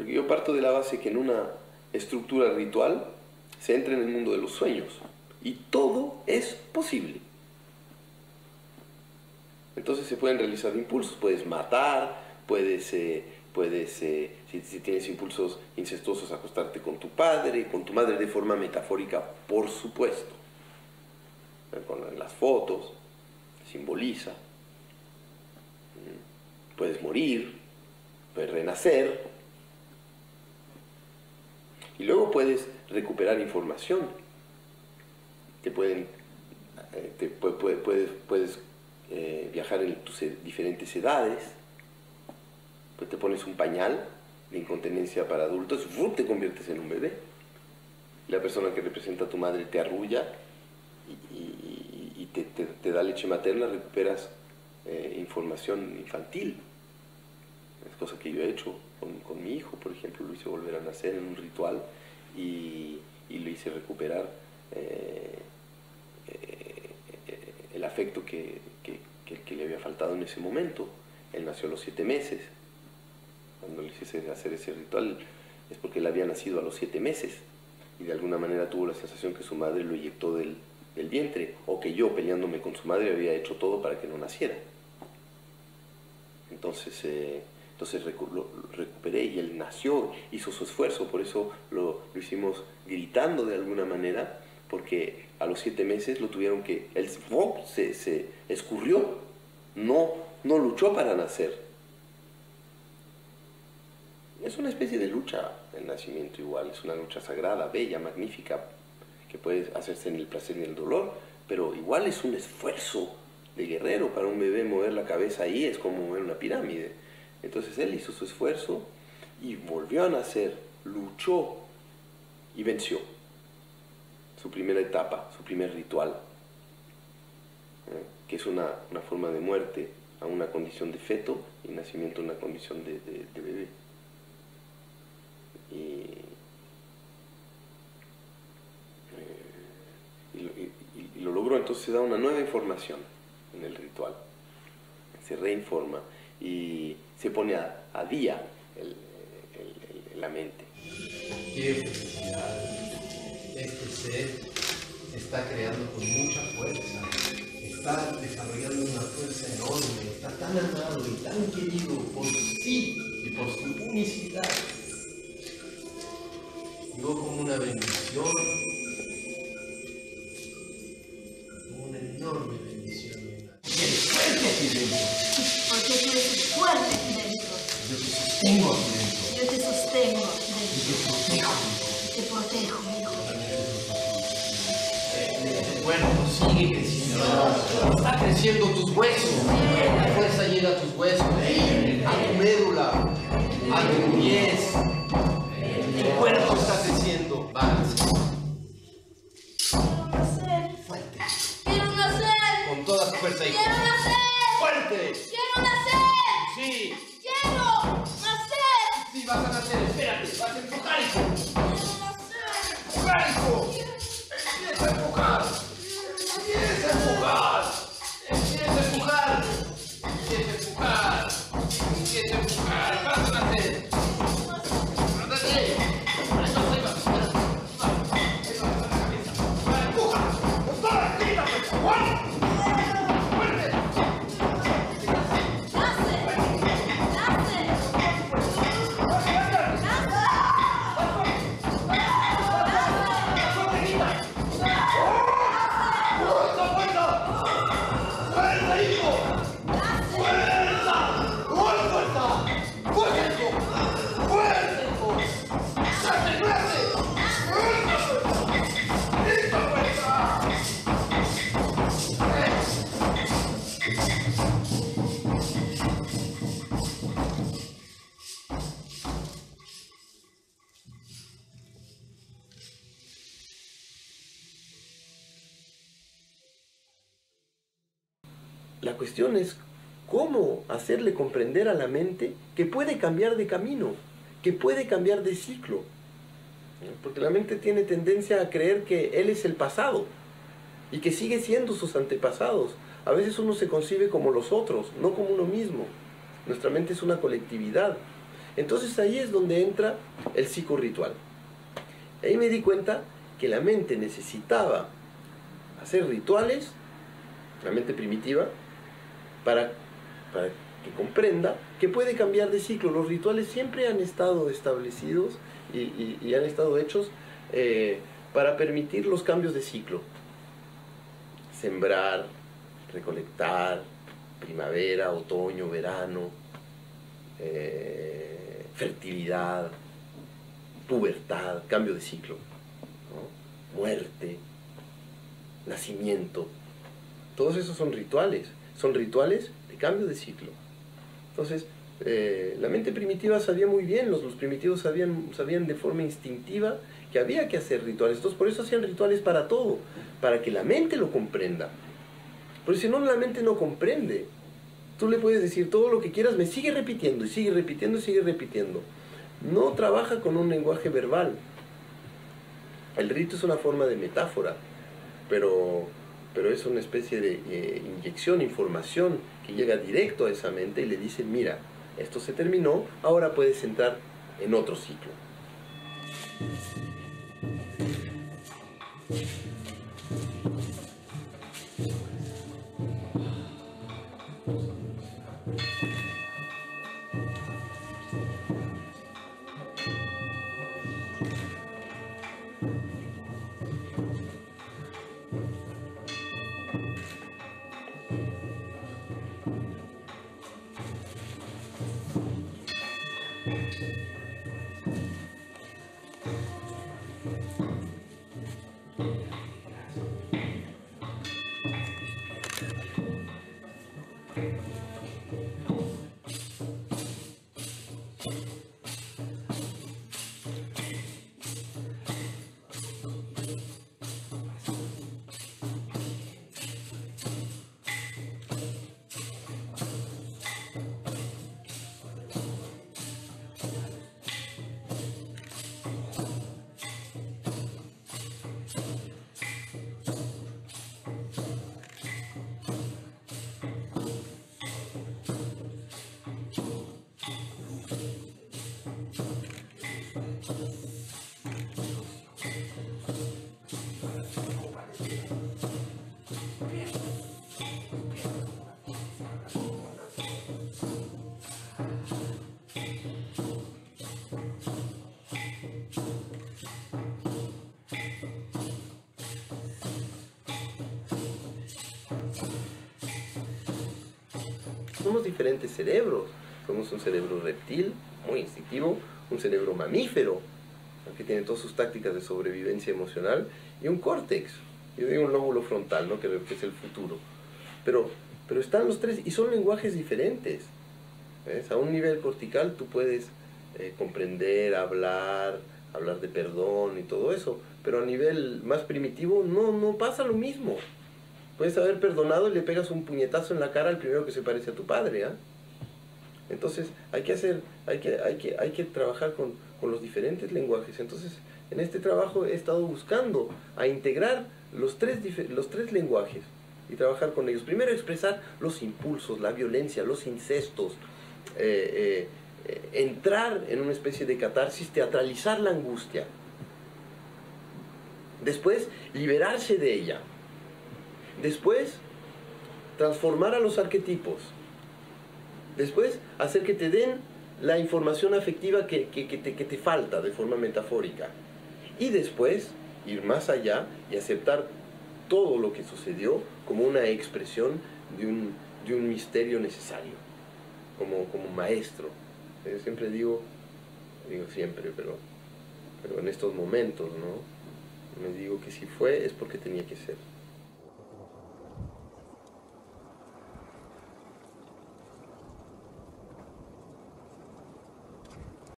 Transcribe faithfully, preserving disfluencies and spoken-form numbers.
Porque yo parto de la base que en una estructura ritual se entra en el mundo de los sueños y todo es posible. Entonces se pueden realizar impulsos, puedes matar, puedes, eh, puedes eh, si, si tienes impulsos incestuosos, acostarte con tu padre, con tu madre de forma metafórica, por supuesto. Con las fotos, simboliza. Puedes morir, puedes renacer. Y luego puedes recuperar información. Te pueden, te puede, puedes, puedes eh, viajar en tus diferentes edades. Pues te pones un pañal de incontinencia para adultos, ¡fum!, te conviertes en un bebé. La persona que representa a tu madre te arrulla y, y, y te, te, te da leche materna, recuperas eh, información infantil. Es cosa que yo he hecho con, con mi hijo, por ejemplo, lo hice volver a nacer en un ritual y, y lo hice recuperar eh, eh, eh, el afecto que, que, que, que le había faltado en ese momento. Él nació a los siete meses. Cuando le hice hacer ese ritual es porque él había nacido a los siete meses y de alguna manera tuvo la sensación que su madre lo eyectó del, del vientre, o que yo, peleándome con su madre, había hecho todo para que no naciera. Entonces... Eh, Entonces lo recuperé y él nació, hizo su esfuerzo, por eso lo, lo hicimos gritando de alguna manera, porque a los siete meses lo tuvieron que... Él se, se escurrió, no, no luchó para nacer. Es una especie de lucha el nacimiento igual, es una lucha sagrada, bella, magnífica, que puede hacerse en el placer y en el dolor, pero igual es un esfuerzo de guerrero. Para un bebé mover la cabeza ahí es como mover una pirámide. Entonces él hizo su esfuerzo y volvió a nacer, luchó y venció. Su primera etapa, su primer ritual, ¿eh? que es una, una forma de muerte a una condición de feto y nacimiento a una condición de, de, de bebé. Y, eh, y, y, y lo logró, entonces se da una nueva información en el ritual, se reinforma y se pone a, a día el, el, el, la mente. Quiero felicitar, este ser está creando con mucha fuerza, está desarrollando una fuerza enorme, está tan amado y tan querido por sí y por su unicidad. Llegó como una bendición, como una enorme bendición. Tengo yo te sostengo, de... te protejo, te protejo, hijo. Bueno, sigue creciendo. Está creciendo tus huesos. La fuerza llega a tus huesos, a tu médula, a tu pies. El cuerpo está creciendo. Balance. Quiero nacer. Fuerte. Quiero nacer. Con toda tu fuerza y quiero nacer. Fuerte. Quiero nacer. Sí. Quiero. Vas a nacer, espérate, vas a empujar, hijo. Empujar, hijo. Empieza a empujar. Empieza a empujar. Empieza a empujar. Empieza a empujar. Vas a nacer. Ándale. Empuja. Empuja. Empuja. La cuestión es cómo hacerle comprender a la mente que puede cambiar de camino, que puede cambiar de ciclo. Porque la mente tiene tendencia a creer que él es el pasado y que sigue siendo sus antepasados. A veces uno se concibe como los otros, no como uno mismo. Nuestra mente es una colectividad. Entonces ahí es donde entra el psicorritual. Ahí me di cuenta que la mente necesitaba hacer rituales, la mente primitiva, para, para que comprenda que puede cambiar de ciclo. Los rituales siempre han estado establecidos y, y, y han estado hechos eh, para permitir los cambios de ciclo. Sembrar, recolectar, primavera, otoño, verano, eh, fertilidad, pubertad, cambio de ciclo, ¿no? Muerte, nacimiento. Todos esos son rituales, son rituales de cambio de ciclo. Entonces, eh, la mente primitiva sabía muy bien, los, los primitivos sabían, sabían de forma instintiva que había que hacer rituales. Entonces, por eso hacían rituales para todo, para que la mente lo comprenda. Porque si no, la mente no comprende. Tú le puedes decir todo lo que quieras, me sigue repitiendo, y sigue repitiendo, y sigue repitiendo. No trabaja con un lenguaje verbal. El rito es una forma de metáfora, pero, pero es una especie de eh, inyección, información, que llega directo a esa mente y le dice, mira, esto se terminó, ahora puedes entrar en otro ciclo. Somos diferentes cerebros, somos un cerebro reptil, muy instintivo, un cerebro mamífero, que tiene todas sus tácticas de sobrevivencia emocional, y un córtex, yo digo un lóbulo frontal, ¿no? que es el futuro. Pero, pero están los tres y son lenguajes diferentes. ¿Ves? A un nivel cortical tú puedes eh, comprender, hablar, hablar de perdón y todo eso, pero a nivel más primitivo no, no pasa lo mismo. Puedes haber perdonado y le pegas un puñetazo en la cara al primero que se parece a tu padre, ¿eh? Entonces hay que hacer, hay que, hay que, hay que trabajar con, con los diferentes lenguajes. Entonces en este trabajo he estado buscando a integrar los tres, los tres lenguajes y trabajar con ellos. Primero expresar los impulsos, la violencia, los incestos, eh, eh, eh, entrar en una especie de catarsis, teatralizar la angustia. Después liberarse de ella. Después, transformar a los arquetipos. Después, hacer que te den la información afectiva que, que, que, te, que te falta de forma metafórica. Y después, ir más allá y aceptar todo lo que sucedió como una expresión de un, de un misterio necesario, como, como maestro. Yo siempre digo, digo siempre, pero, pero en estos momentos, ¿no? Me digo que si fue es porque tenía que ser.